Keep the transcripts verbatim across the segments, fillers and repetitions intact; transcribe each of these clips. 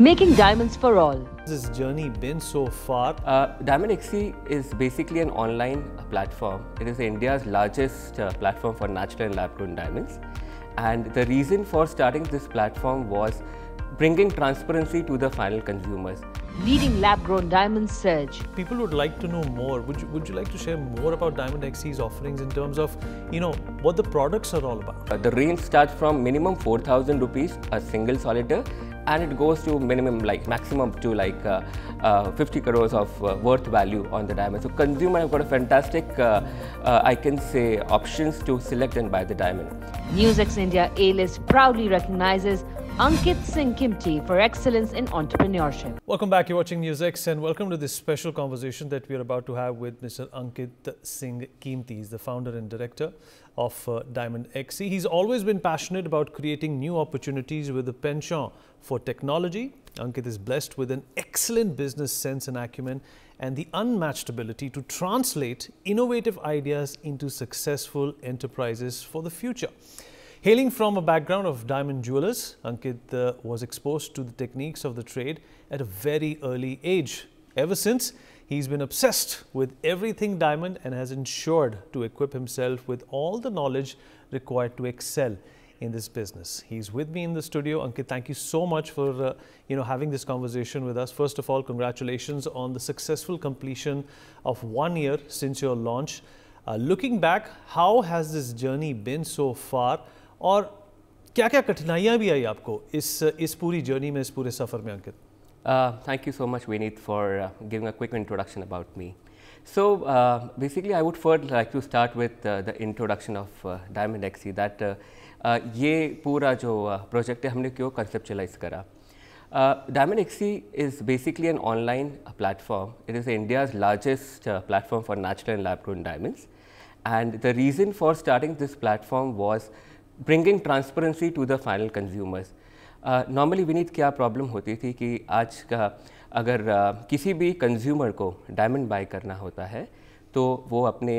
Making diamonds for all. This journey been so far? Uh, Diamond X E is basically an online platform. It is India's largest uh, platform for natural and lab-grown diamonds. And the reason for starting this platform was bringing transparency to the final consumers. Leading lab-grown diamond surge. People would like to know more. Would you, would you like to share more about Diamond X E's offerings in terms of, you know, what the products are all about? Uh, the range starts from minimum four thousand rupees a single solitaire, and it goes to minimum, like maximum to like uh, uh, fifty crores of uh, worth value on the diamond. So consumer have got a fantastic, uh, uh, I can say, options to select and buy the diamond. NewsX India A-List proudly recognizes Ankit Singh Kimti for excellence in entrepreneurship. Welcome back, you're watching NewsX and welcome to this special conversation that we are about to have with Mister Ankit Singh Kimti. He's the founder and director of uh, Diamond X E. He's always been passionate about creating new opportunities with a penchant for technology. Ankit is blessed with an excellent business sense and acumen and the unmatched ability to translate innovative ideas into successful enterprises for the future. Hailing from a background of diamond jewelers, Ankit uh, was exposed to the techniques of the trade at a very early age. Ever since, he's been obsessed with everything diamond and has ensured to equip himself with all the knowledge required to excel in this business. He's with me in the studio. Ankit, thank you so much for uh, you know, having this conversation with us. First of all, congratulations on the successful completion of one year since your launch. Uh, looking back, how has this journey been so far? और क्या क्या कठिनाइयाँ भी आई आपको इस इस पूरी journey में, इस पूरे सफ़र में, अंकित? Thank you so much, Vineet, for uh, giving a quick introduction about me. So uh, basically, I would first like to start with uh, the introduction of uh, Diamond X E. That uh, uh, ये पूरा जो project है हमने क्यों conceptualize करा? Uh, Diamond X E is basically an online platform. It is India's largest uh, platform for natural and lab-grown diamonds. And the reason for starting this platform was bringing transparency to the final consumers. Normally, Vineet, क्या problem होती थी कि आज का अगर uh, किसी भी consumer को diamond buy करना होता है तो वो अपने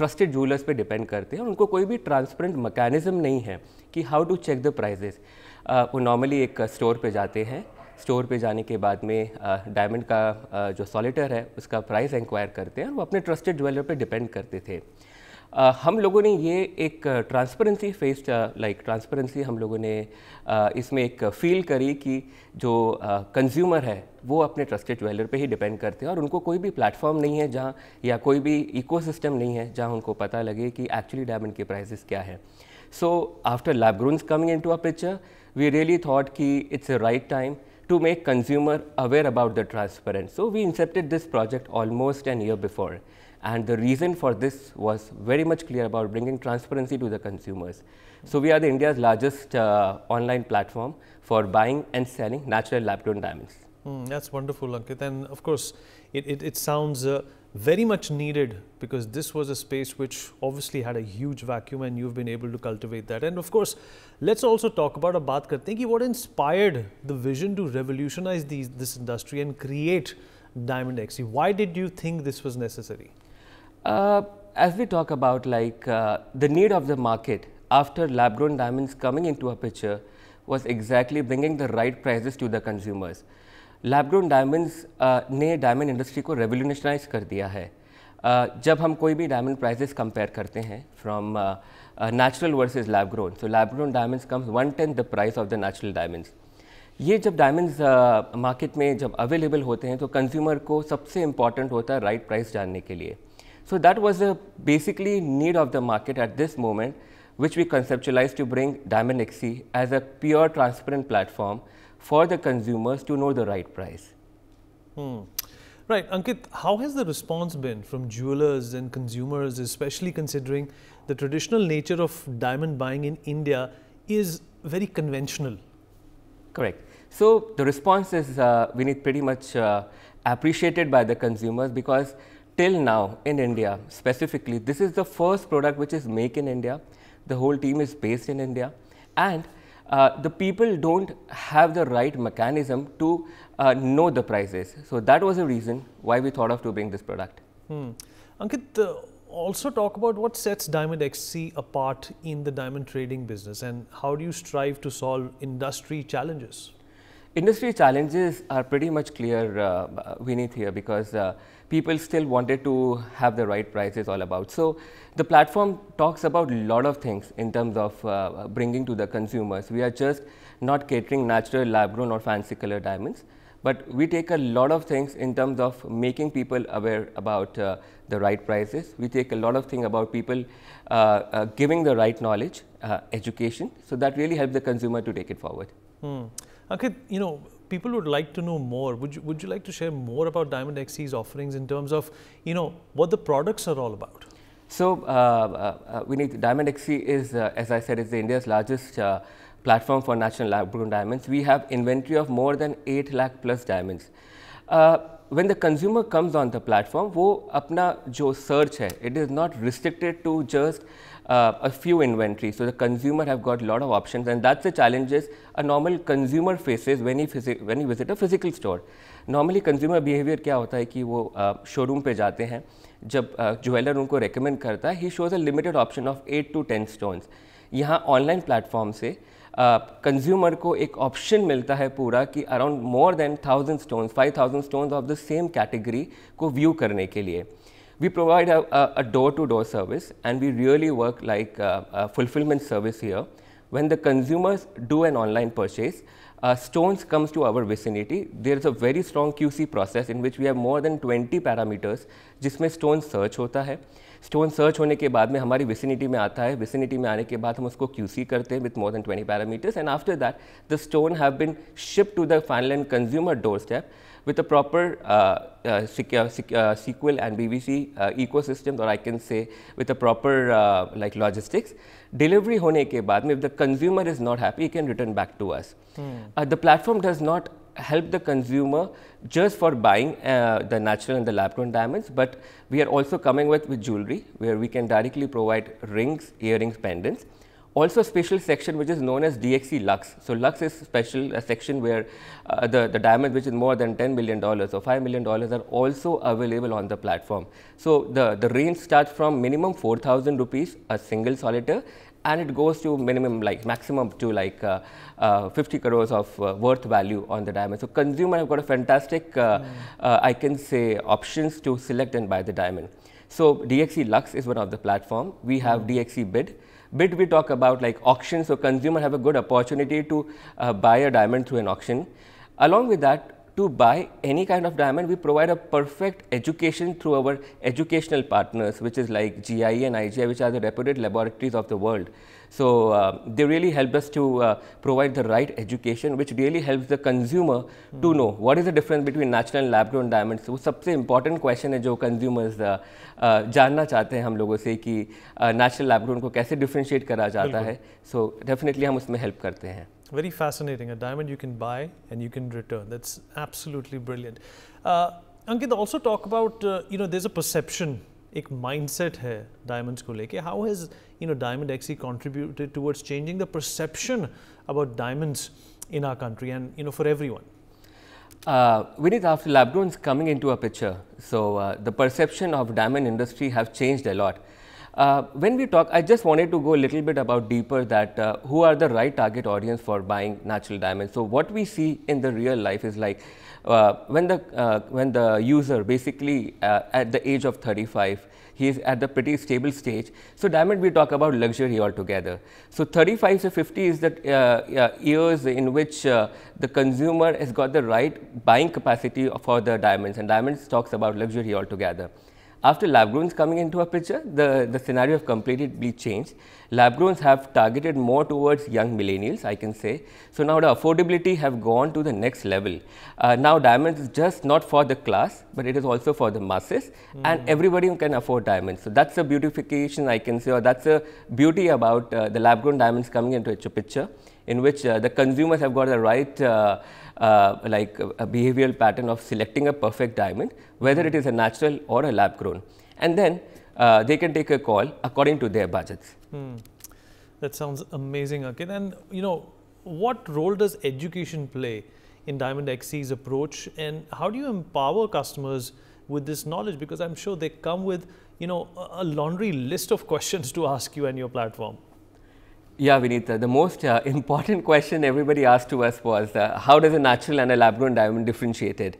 trusted jewelers पे depend करते हैं और उनको कोई भी transparent mechanism नहीं है कि how to check the prices. Uh, वो normally एक store पे जाते हैं, स्टोर पे जाने के बाद में डायमंड uh, का uh, जो सॉलिटर है उसका प्राइस इंक्वायर करते हैं और वो अपने ट्रस्टेड ज्वेलर पे डिपेंड करते थे. Uh, हम लोगों ने ये एक ट्रांसपेरेंसी फेस्ड लाइक ट्रांसपेरेंसी हम लोगों ने uh, इसमें एक फील करी कि जो कंज्यूमर uh, है वो अपने ट्रस्टेड ज्वेलर पे ही डिपेंड करते हैं और उनको कोई भी प्लेटफॉर्म नहीं है जहाँ, या कोई भी इकोसिस्टम नहीं है जहाँ उनको पता लगे कि एक्चुअली डायमंड के प्राइसेस क्या है. So after lab growns coming into our picture, we really thought ki it's the right time to make consumer aware about the transparency. So we incepted this project almost an year before, and the reason for this was very much clear about bringing transparency to the consumers. So we are the India's largest uh, online platform for buying and selling natural lab-grown diamonds. Mm, that's wonderful, Ankit, and of course, it, it, it sounds uh, very much needed because this was a space which obviously had a huge vacuum and you've been able to cultivate that. And of course, let's also talk about a baat karte hain ki what inspired the vision to revolutionize these, this industry and create Diamond X E. Why did you think this was necessary? Uh, as we talk about like uh, the need of the market after lab-grown diamonds coming into a picture was exactly bringing the right prices to the consumers. Lab grown diamonds ने diamond industry को revolutionise कर दिया है. जब हम कोई भी diamond prices compare करते हैं from natural versus lab grown, so lab grown diamonds comes one tenth the price of the natural diamonds. ये जब डायमंड्स मार्केट में जब अवेलेबल होते हैं तो कंज्यूमर को सबसे इम्पॉर्टेंट होता है राइट प्राइस जानने के लिए. So that was the basically need of the market at this moment, which we conceptualized to bring Diamond X E as a pure transparent platform for the consumers to know the right price. Hmm. Right, Ankit, how has the response been from jewelers and consumers, especially considering the traditional nature of diamond buying in India is very conventional? Correct. So the response is, uh, Vineet, pretty much uh, appreciated by the consumers because till now in India specifically, this is the first product which is made in India. The whole team is based in India, and uh, the people don't have the right mechanism to uh, know the prices. So that was the reason why we thought of to bring this product. Hmm. Ankit, uh, also talk about what sets Diamond X E apart in the diamond trading business and how do you strive to solve industry challenges? Industry challenges are pretty much clear, uh, Vineet, here, because uh, people still wanted to have the right prices all about. So the platform talks about a lot of things in terms of uh, bringing to the consumers. We are just not catering natural, lab grown or fancy color diamonds, but we take a lot of things in terms of making people aware about uh, the right prices. We take a lot of things about people uh, uh, giving the right knowledge, uh, education. So that really helps the consumer to take it forward. Hmm. Ankit, you know, people would like to know more. Would you, would you like to share more about Diamond X E's offerings in terms of, you know, what the products are all about? So, uh, uh, we need Diamond X E is, uh, as I said, is the India's largest uh, platform for natural lab-grown diamonds. We have inventory of more than eight lakh plus diamonds. Uh, when the consumer comes on the platform, वो अपना जो search है, it is not restricted to just Uh, a few inventory. So the consumer have got a lot of options, and that's the challenges a normal consumer faces when he when he visit a physical store. Normally consumer behavior क्या होता है कि वो showroom पे जाते हैं, जब jeweler उनको recommend करता है, he shows a limited option of eight to ten stones. यहाँ online platform से consumer को एक option मिलता है पूरा कि around more than thousand stones, five thousand stones of the same category को view करने के लिए. We provide a door-to-door service, and we really work like a, a fulfillment service here. When the consumers do an online purchase, uh, stones comes to our vicinity. There is a very strong Q C process in which we have more than twenty parameters, जिसमें stone search होता है. Stone search होने के बाद में हमारी vicinity में आता है. Vicinity में आने के बाद हम उसको Q C करते हैं with more than twenty parameters, and after that, the stone have been shipped to the final end consumer doorstep with a proper uh, uh, secure, secure, S Q L and B B C uh, ecosystem, or I can say with a proper uh, like logistics. Delivery होने के बाद में, if the consumer is not happy, he can return back to us. Hmm. Uh, the platform does not help the consumer just for buying uh, the natural and the lab-grown diamonds, but we are also coming with, with jewelry, where we can directly provide rings, earrings, pendants. Also, a special section which is known as D X E Lux. So, Lux is special a section where uh, the, the diamonds which is more than ten million dollars or five million dollars are also available on the platform. So, the, the range starts from minimum four thousand rupees a single solitaire, and it goes to minimum like maximum to like uh, uh, fifty crores of uh, worth value on the diamond. So, consumer have got a fantastic, uh, mm. uh, I can say, options to select and buy the diamond. So, D X E Lux is one of the platform. We have mm. D X E Bid. Bid we talk about like auction, so consumer have a good opportunity to uh, buy a diamond through an auction. Along with that, to buy any kind of diamond, we provide a perfect education through our educational partners, which is like G I E and I G I, which are the reputed laboratories of the world. So, uh, they really help us to uh, provide the right education, which really helps the consumer mm. to know what is the difference between natural and lab-grown diamonds. So, the most important question is that consumers uh, uh, जानना चाहते हैं हम लोगों से कि uh, natural lab-grown को कैसे differentiate करा जाता है. So, definitely हम उसमें help करते हैं. Very fascinating. A diamond you can buy and you can return. That's absolutely brilliant. Uh, Ankit, also talk about, uh, you know, there's a perception, ek mindset hai diamonds ko leke. How has, you know, Diamond X E contributed towards changing the perception about diamonds in our country and, you know, for everyone? Uh, Vineet, after lab-grown coming into a picture, so uh, the perception of diamond industry have changed a lot. Uh, when we talk, I just wanted to go a little bit about deeper that uh, who are the right target audience for buying natural diamonds. So what we see in the real life is like uh, when the uh, when the user basically uh, at the age of thirty-five, he is at the pretty stable stage. So diamond we talk about luxury altogether. So thirty-five to fifty is the uh, uh, years in which uh, the consumer has got the right buying capacity for the diamonds, and diamonds talks about luxury altogether. After lab-growns coming into a picture, the, the scenario have completely changed. Lab-growns have targeted more towards young millennials, I can say. So now the affordability have gone to the next level. Uh, now diamonds is just not for the class, but it is also for the masses, mm. and everybody can afford diamonds. So that's a beautification, I can say, or that's a beauty about uh, the lab-grown diamonds coming into a picture, in which uh, the consumers have got the right uh, uh, like a behavioral pattern of selecting a perfect diamond, whether it is a natural or a lab-grown. And then uh, they can take a call according to their budgets. Hmm. That sounds amazing, Ankit. And you know, what role does education play in Diamond X E's approach, and how do you empower customers with this knowledge? Because I'm sure they come with, you know, a laundry list of questions to ask you and your platform. Yeah, Vineet, uh, the most uh, important question everybody asked to us was, uh, how does a natural and a lab-grown diamond differentiate?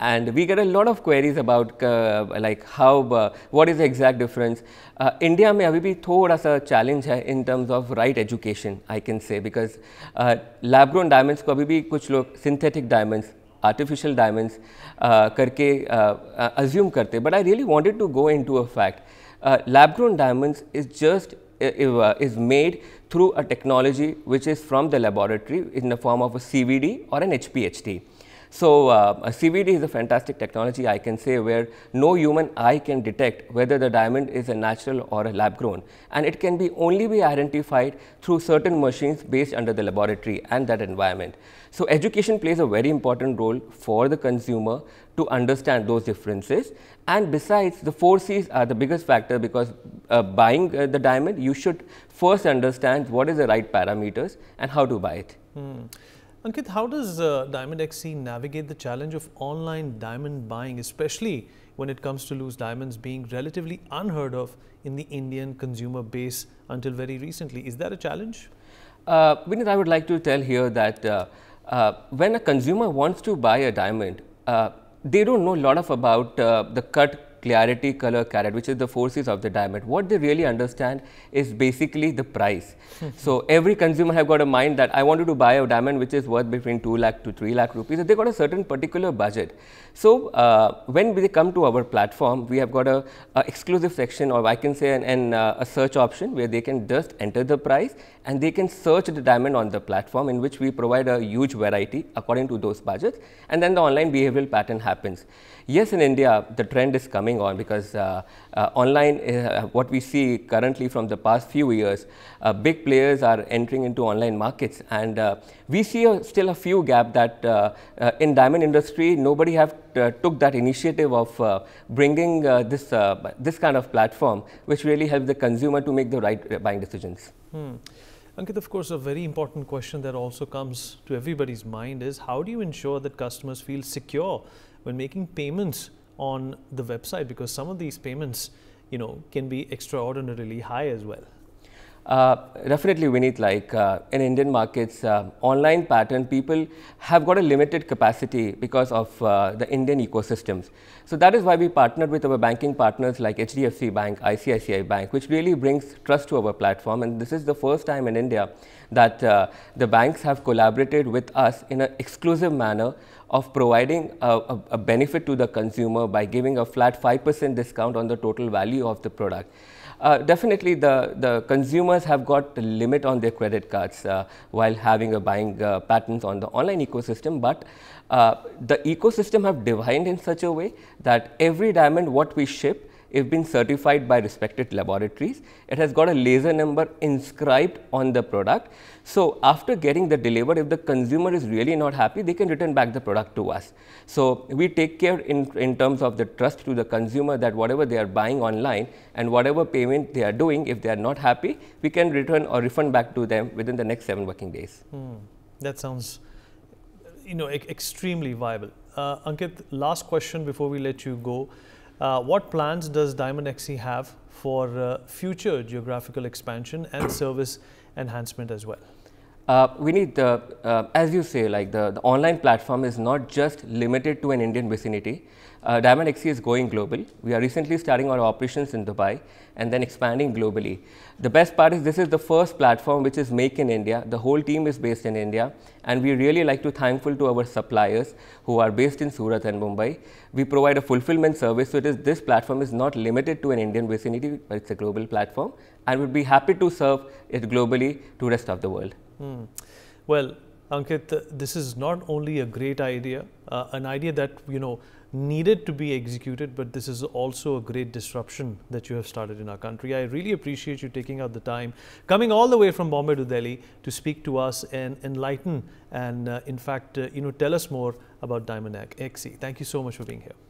And we get a lot of queries about uh, like how, uh, what is the exact difference. Uh, India mein abhi bhi thoda sa challenge hai in terms of right education, I can say, because uh, lab-grown diamonds ko abhi bhi kuch log synthetic diamonds, artificial diamonds uh, karke uh, uh, assume karte. But I really wanted to go into a fact. Uh, lab-grown diamonds is just uh, is made through a technology which is from the laboratory in the form of a C V D or an H P H T. So, uh, a C V D is a fantastic technology, I can say, where no human eye can detect whether the diamond is a natural or a lab grown, and it can be only be identified through certain machines based under the laboratory and that environment. So, education plays a very important role for the consumer to understand those differences, and besides, the four C's are the biggest factor, because uh, buying uh, the diamond, you should first understand what is the right parameters and how to buy it. Hmm. Ankit, how does uh, Diamond X E navigate the challenge of online diamond buying, especially when it comes to loose diamonds being relatively unheard of in the Indian consumer base until very recently? Is that a challenge? Uh, Vineet, I would like to tell here that uh, uh, when a consumer wants to buy a diamond, uh, they don't know a lot of about uh, the cut, clarity, color, carat, which is the four C's of the diamond. What they really understand is basically the price. So, every consumer have got a mind that I wanted to buy a diamond which is worth between two lakh to three lakh rupees. So, they got a certain particular budget. So, uh, when they come to our platform, we have got a, a exclusive section, or I can say an, an uh, a search option, where they can just enter the price and they can search the diamond on the platform, in which we provide a huge variety according to those budgets, and then the online behavioral pattern happens. Yes, in India, the trend is coming on, because uh, uh, online, uh, what we see currently from the past few years, uh, big players are entering into online markets, and uh, we see a, still a few gap that uh, uh, in diamond industry, nobody have uh, took that initiative of uh, bringing uh, this, uh, this kind of platform, which really helps the consumer to make the right buying decisions. Hmm. Ankit, of course, a very important question that also comes to everybody's mind is, how do you ensure that customers feel secure when making payments on the website, because some of these payments, you know, can be extraordinarily high as well? Uh, definitely, Vineet, like uh, in Indian markets, uh, online pattern, people have got a limited capacity because of uh, the Indian ecosystems. So, that is why we partnered with our banking partners like H D F C Bank, I C I C I Bank, which really brings trust to our platform. And this is the first time in India that uh, the banks have collaborated with us in an exclusive manner of providing a, a, a benefit to the consumer by giving a flat five percent discount on the total value of the product. Uh, definitely, the, the consumers have got a limit on their credit cards uh, while having a buying uh, patterns on the online ecosystem, but uh, the ecosystem have designed in such a way that every diamond what we ship has been certified by respected laboratories. It has got a laser number inscribed on the product. So, after getting the delivered, if the consumer is really not happy, they can return back the product to us. So, we take care in, in terms of the trust to the consumer that whatever they are buying online and whatever payment they are doing, if they are not happy, we can return or refund back to them within the next seven working days. Hmm. That sounds, you know, e extremely viable. Uh, Ankit, last question before we let you go. Uh, what plans does Diamond X E have for uh, future geographical expansion and service enhancement as well? Uh, we need, the, uh, as you say, like the, the online platform is not just limited to an Indian vicinity. Uh, Diamond X E is going global. We are recently starting our operations in Dubai and then expanding globally. The best part is this is the first platform which is made in India. The whole team is based in India, and we really like to thankful to our suppliers who are based in Surat and Mumbai. We provide a fulfillment service, so it is, this platform is not limited to an Indian vicinity, but it's a global platform, and we'd be happy to serve it globally to rest of the world. Hmm. Well, Ankit, this is not only a great idea, uh, an idea that, you know, needed to be executed, but this is also a great disruption that you have started in our country. I really appreciate you taking out the time, coming all the way from Bombay to Delhi to speak to us and enlighten and uh, in fact, uh, you know, tell us more about Diamond X E. Thank you so much for being here.